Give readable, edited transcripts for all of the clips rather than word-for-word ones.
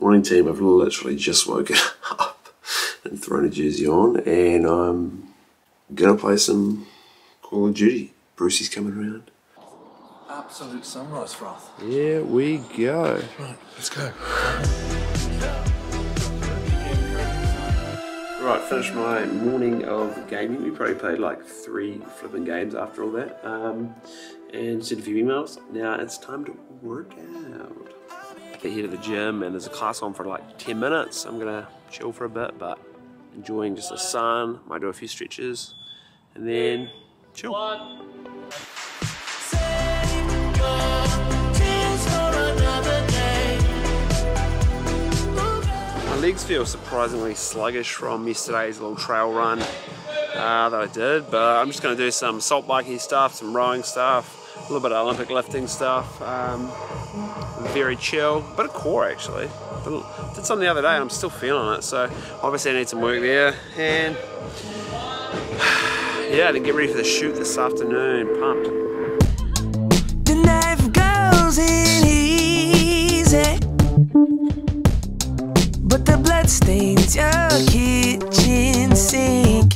Morning team, I've literally just woken up and thrown a jersey on, and I'm gonna play some Call of Duty. Brucey's coming around. Absolute sunrise froth. Here we go. Right, let's go. Right, finished my morning of gaming. We probably played like 3 flipping games after all that. And sent a few emails. Now it's time to work out. I get here to the gym and there's a class on for like 10 minutes. I'm gonna chill for a bit, but enjoying just the sun. Might do a few stretches and then chill. My legs feel surprisingly sluggish from yesterday's little trail run that I did, but I'm just gonna do some salt biking stuff, some rowing stuff, a little bit of Olympic lifting stuff. Very chill, bit of core actually. Did some the other day and I'm still feeling it, so obviously I need some work there. And yeah, to get ready for the shoot this afternoon, pumped. The knife goes in easy, but the blood stains your kitchen sink.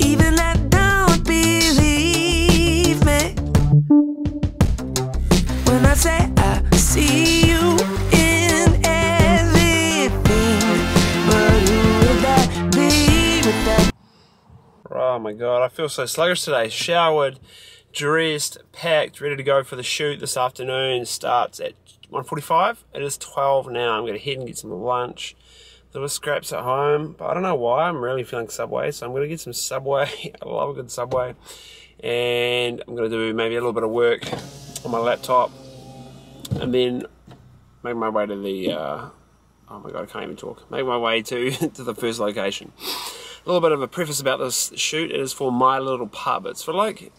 Even I don't believe me when I say I see you in everything, but who would I be without? Oh my god, I feel so sluggish today. Showered, dressed, packed, ready to go for the shoot this afternoon. Starts at 1:45. It is 12 now. I'm going to head and get some lunch. There were scraps at home, but I don't know why. I'm really feeling Subway, so I'm going to get some Subway. I love a good Subway. And I'm going to do maybe a little bit of work on my laptop. And then make my way to the... oh my god, I can't even talk. Make my way to the first location. A little bit of a preface about this shoot. It is for my little pub. It's for like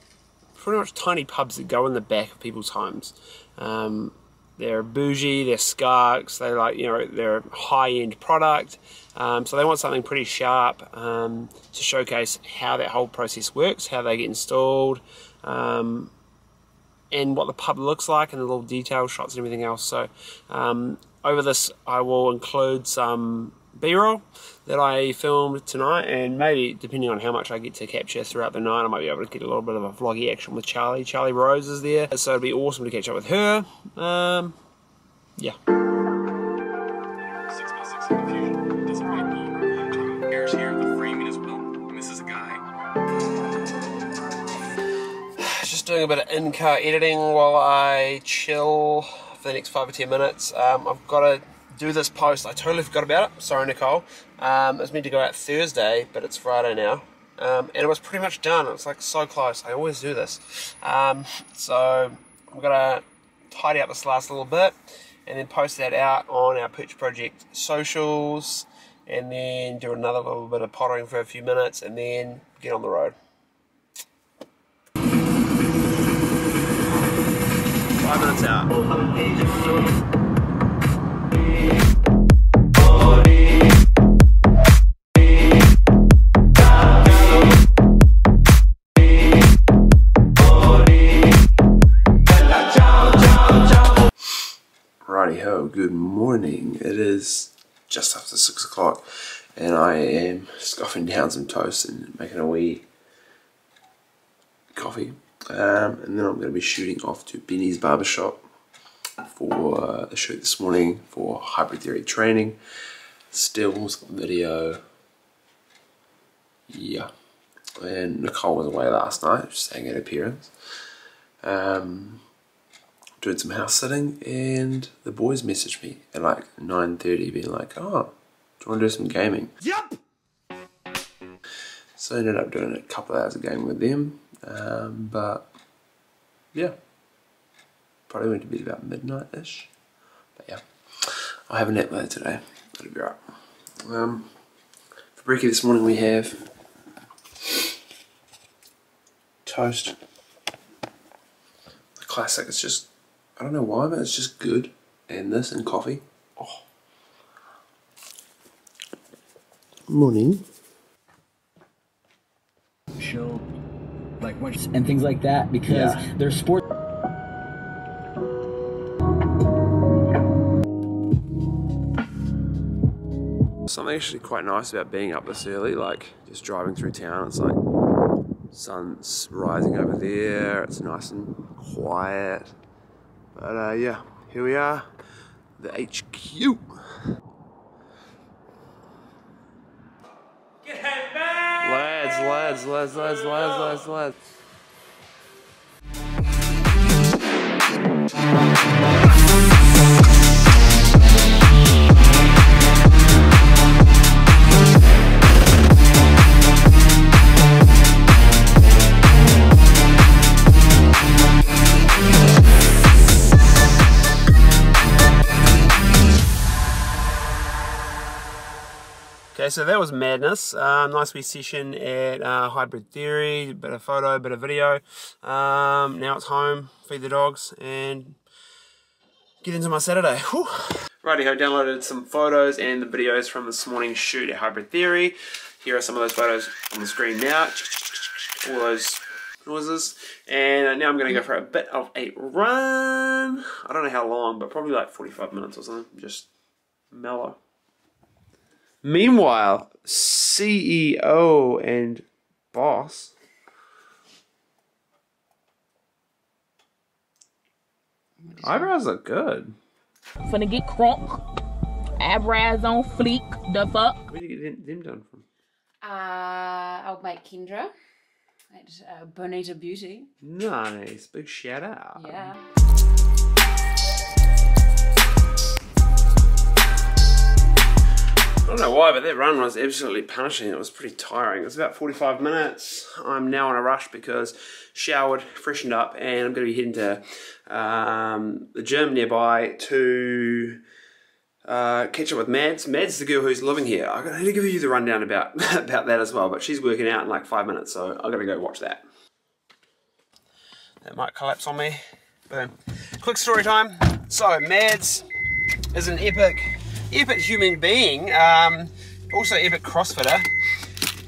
pretty much tiny pubs that go in the back of people's homes. They're bougie, they're skarks, they like, you know, they're a high-end product. So they want something pretty sharp to showcase how that whole process works, how they get installed, and what the pub looks like, and the little detail shots and everything else. So over this, I will include some B-roll that I filmed tonight, and maybe depending on how much I get to capture throughout the night, I might be able to get a little bit of a vloggy action with Charlie. Charlie Rose is there, so it'd be awesome to catch up with her. Yeah. Just doing a bit of in-car editing while I chill for the next 5 or 10 minutes. I've got to do this post. I totally forgot about it. Sorry, Nicole. It was meant to go out Thursday, but it's Friday now. And it was pretty much done. It was like so close. I always do this. So I'm gonna tidy up this last little bit and then post that out on our Perch Project socials, and then do another little bit of pottering for a few minutes and then get on the road. Righty-ho, good morning. It is just after 6 o'clock and I am scoffing down some toast and making a wee coffee. And then I'm going to be shooting off to Benny's Barbershop for the shoot this morning for Hybrid Theory training. Stills, video, yeah. And Nicole was away last night, just saying an appearance. Doing some house sitting, and the boys messaged me at like 9:30 being like, oh, do you want to do some gaming? Yep! So I ended up doing a couple of hours of gaming with them, but yeah. Probably went to bed about midnight-ish, but yeah, I have a nap later today, it'll be right. For brekkie this morning we have toast, the classic, it's just, I don't know why, but it's just good, and this and coffee. Oh. Morning. Show, like, and things like that, because yeah, they're sport. something actually quite nice about being up this early, like just driving through town. It's like sun's rising over there, it's nice and quiet. But yeah, here we are, the HQ. Get back! Lads. Okay, so that was madness. Nice wee session at Hybrid Theory, bit of photo, bit of video. Now it's home, feed the dogs, and get into my Saturday. Whew. Righty-ho, downloaded some photos and the videos from this morning's shoot at Hybrid Theory. Here are some of those photos on the screen now. All those noises. And now I'm going to go for a bit of a run. I don't know how long, but probably like 45 minutes or something. Just mellow. Meanwhile, CEO and boss eyebrows look good. Finna get crunk, eyebrows on fleek, the fuck. Where did you get them done from? Old mate Kendra at Bonita Beauty. Nice, big shout out. Yeah. I don't know why, but that run was absolutely punishing. It was pretty tiring. It was about 45 minutes. I'm now in a rush because showered, freshened up, and I'm going to be heading to the gym nearby to catch up with Mads. Mads, the girl who's living here. I'm going to give you the rundown about that as well, but she's working out in like 5 minutes, so I'm going to go watch that. That might collapse on me. Boom. Quick story time. So Mads is an epic human being, also epic CrossFitter,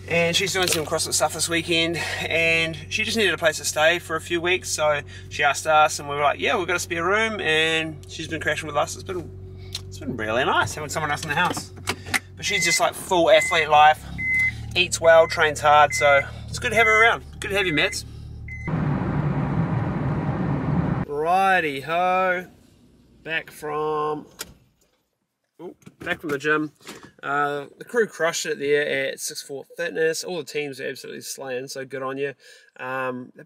and she's doing some CrossFit stuff this weekend, and she just needed a place to stay for a few weeks, so she asked us, and we were like, yeah, we've got a spare room, and she's been crashing with us. It's been really nice having someone else in the house, but she's just like full athlete life, eats well, trains hard, so it's good to have her around. Good to have you, Mads. Righty ho, back from the gym. The crew crushed it there at 6-4 Fitness. All the teams are absolutely slaying, so good on you. They're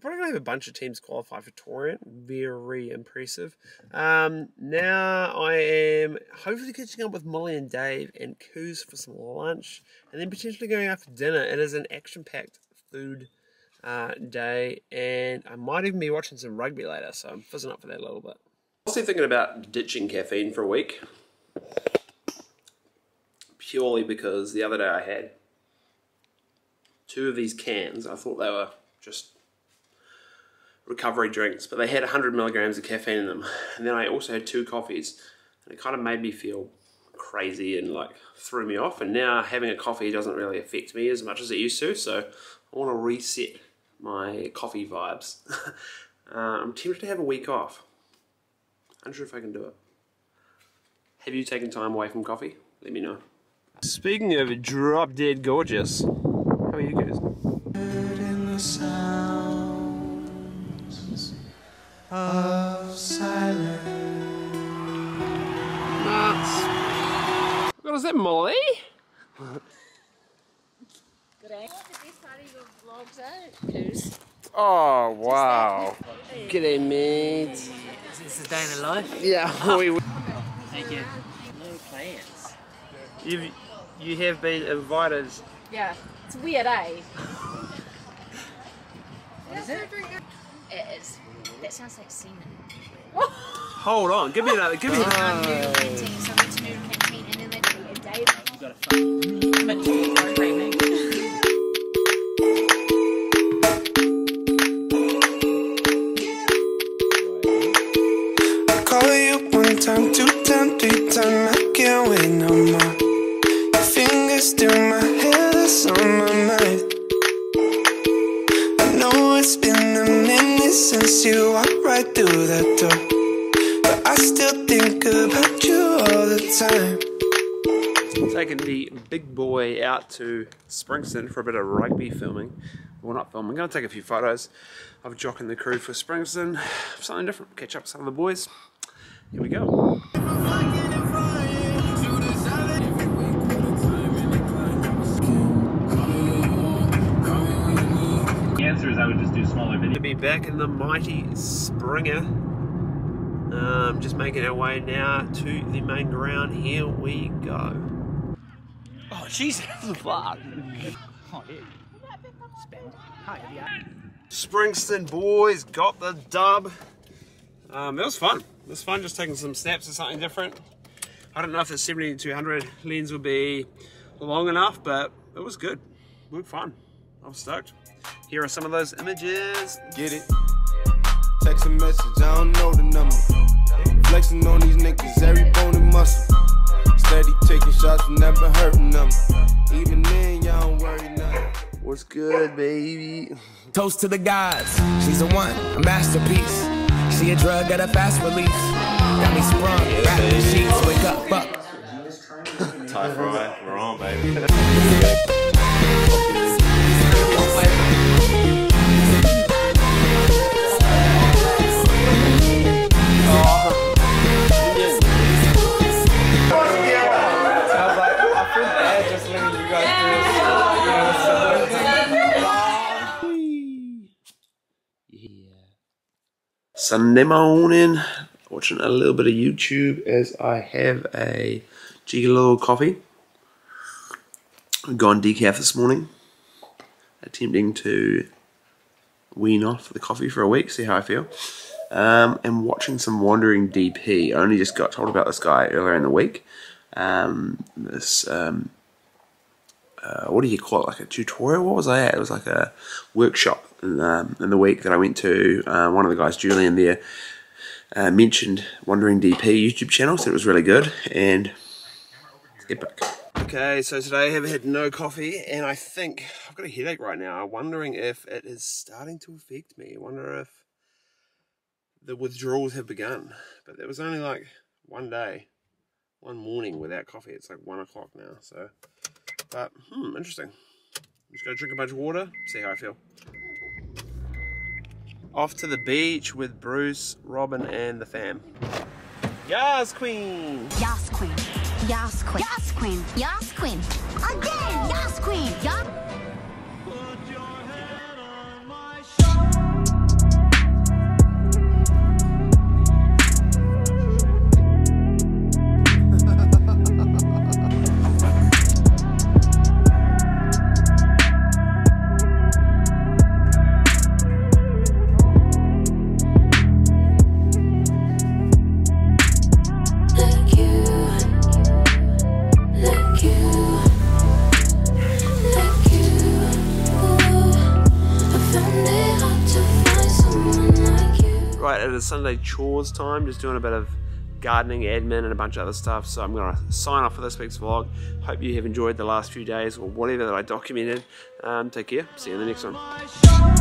probably going to have a bunch of teams qualify for Torrent. Very impressive. Now I am hopefully catching up with Molly and Dave and Coos for some lunch, and then potentially going out for dinner. It is an action-packed food day, and I might even be watching some rugby later, so I'm fizzing up for that a little bit. I'm also thinking about ditching caffeine for a week. Purely because the other day I had two of these cans. I thought they were just recovery drinks, but they had 100 milligrams of caffeine in them. And then I also had two coffees, and it kind of made me feel crazy and like threw me off. And now having a coffee doesn't really affect me as much as it used to, so I want to reset my coffee vibes. I'm tempted to have a week off. Unsure if I can do it. Have you taken time away from coffee? Let me know. Speaking of drop dead gorgeous, how are you guys? In the sounds of silence. Nuts. What is that, Molly? Good day. What's the best part of your vlogs out, Coos? Oh, wow. G'day, mate. Is this the day in the life? Yeah. We thank you. No plans. You have been invited. Yeah, it's weird, eh? What is it? It is. That sounds like semen. Hold on, give me another. Give me another. So I went to noodle canteen and then they did a day. You've got to fuck. But I still think about you all the time. taking the big boy out to Springston for a bit of rugby filming. Well, not filming, I'm going to take a few photos of Jock and the crew for Springston. Something different, catch up with some of the boys. Here we go. The answer is I would just do smaller videos. We'll be back in the mighty Springer. Just making our way now to the main ground. Here we go. Oh, Jesus, the fuck. Oh, yeah. Springston boys got the dub. It was fun. It was fun just taking some snaps of something different. I don't know if the 70-200 lens would be long enough, but it was good. It was fun. I was stoked. Here are some of those images. Get it. Text a message, I don't know the number. Flexing on these niggas, every bone and muscle. Steady taking shots, never hurting them. Even then, y'all don't worry nothing. What's good, baby? Toast to the gods. She's a one, a masterpiece. She a drug at a fast release. Got me sprung, wrapped in sheets. Wake up, fuck. Tie for right, we're on, baby. I feel bad just letting you guys do it. Sunday morning, watching a little bit of YouTube as I have a jiggy little coffee. I've gone decaf this morning, attempting to wean off the coffee for a week, see how I feel. And watching some Wandering DP. I only just got told about this guy earlier in the week. What do you call it, like a tutorial? What was I at? It was like a workshop in the week that I went to. One of the guys, Julian there, mentioned Wandering DP YouTube channel, so it was really good and epic. Okay, so today I have had no coffee and I think I've got a headache right now. I'm wondering if it is starting to affect me. I wonder if the withdrawals have begun. But there was only like one day, one morning without coffee. It's like 1 o'clock now, so... But, interesting. I'm just going to drink a bunch of water, see how I feel. Off to the beach with Bruce, Robin, and the fam. Yas Queen! Yas Queen. Yas Queen. Yas Queen. Yas Queen. Again! Yas Queen. Yas Queen. Sunday chores time, just doing a bit of gardening, admin and a bunch of other stuff, so I'm going to sign off for this week's vlog. Hope you have enjoyed the last few days or whatever that I documented. Take care, see you in the next one.